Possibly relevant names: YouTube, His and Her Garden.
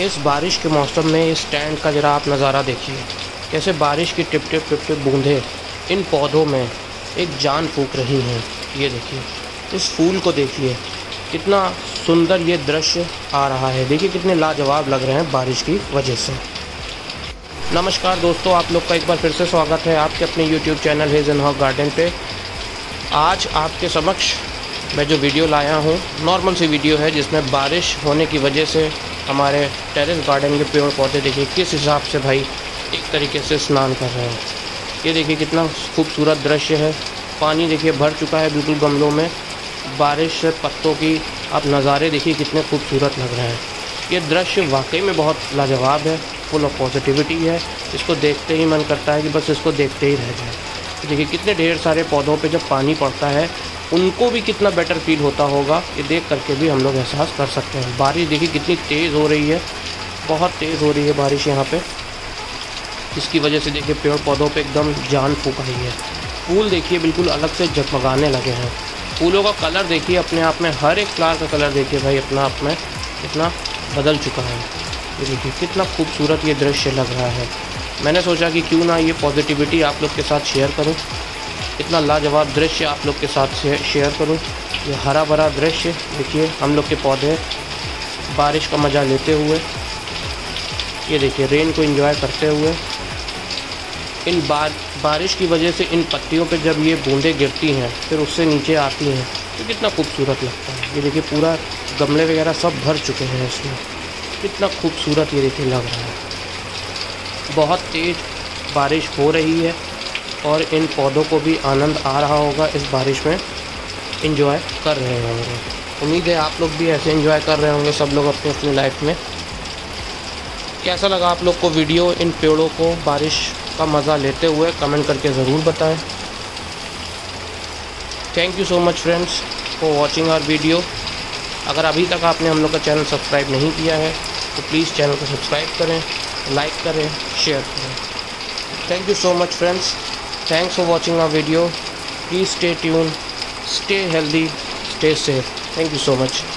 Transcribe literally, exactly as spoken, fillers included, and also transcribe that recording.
इस बारिश के मौसम में इस स्टैंड का ज़रा आप नज़ारा देखिए, कैसे बारिश की टिप टिप टिप टिप बूंदें इन पौधों में एक जान फूंक रही हैं। ये देखिए, इस फूल को देखिए, कितना सुंदर ये दृश्य आ रहा है। देखिए कितने लाजवाब लग रहे हैं बारिश की वजह से। नमस्कार दोस्तों, आप लोग का एक बार फिर से स्वागत है आपके अपने YouTube channel his and her garden पे। आज आपके समक्ष मैं जो वीडियो लाया हूँ नॉर्मल सी वीडियो है, जिसमें बारिश होने की वजह से हमारे टेरेस गार्डन के पेड़ पौधे देखिए किस हिसाब से भाई एक तरीके से स्नान कर रहे हैं। ये देखिए कितना खूबसूरत दृश्य है। पानी देखिए भर चुका है बिल्कुल गमलों में। बारिश से पत्तों की आप नज़ारे देखिए कितने खूबसूरत लग रहे हैं। ये दृश्य वाकई में बहुत लाजवाब है, फुल ऑफ पॉजिटिविटी है। इसको देखते ही मन करता है कि बस इसको देखते ही रह जाए। देखिए कितने ढेर सारे पौधों पे जब पानी पड़ता है उनको भी कितना बेटर फील होता होगा, ये देख करके भी हम लोग एहसास कर सकते हैं। बारिश देखिए कितनी तेज़ हो रही है, बहुत तेज़ हो रही है बारिश यहाँ पर। इसकी वजह से देखिए पेड़ पौधों पर एकदम जान फूंक रही है। फूल देखिए बिल्कुल अलग से जगमगाने लगे हैं। फूलों का कलर देखिए अपने आप में, हर एक फ्लावर का कलर देखिए भाई अपने आप में कितना बदल चुका है। ये देखिए कितना खूबसूरत ये दृश्य लग रहा है। मैंने सोचा कि क्यों ना ये पॉजिटिविटी आप लोग के साथ शेयर करूं, इतना लाजवाब दृश्य आप लोग के साथ शेयर करूं। ये हरा भरा दृश्य देखिए, हम लोग के पौधे बारिश का मज़ा लेते हुए, ये देखिए रेन को एंजॉय करते हुए। इन बार बारिश की वजह से इन पत्तियों पे जब ये बूंदें गिरती हैं फिर उससे नीचे आती हैं तो कितना खूबसूरत लगता है। ये देखिए पूरा गमले वगैरह सब भर चुके हैं इसमें, कितना खूबसूरत ये देखिए लग रहा है। बहुत तेज़ बारिश हो रही है और इन पौधों को भी आनंद आ रहा होगा, इस बारिश में एंजॉय कर रहे होंगे। उम्मीद है आप लोग भी ऐसे एंजॉय कर रहे होंगे सब लोग अपनी अपनी लाइफ में। कैसा लगा आप लोग को वीडियो, इन पेड़ों को बारिश का मज़ा लेते हुए, कमेंट करके ज़रूर बताएं। Thank you so much friends for watching our video. अगर अभी तक आपने हम लोग का चैनल सब्सक्राइब नहीं किया है तो प्लीज़ चैनल को सब्सक्राइब करें, लाइक करें, शेयर करें। Thank you so much friends, thanks for watching our video. Please stay tune, stay healthy, stay safe. Thank you so much.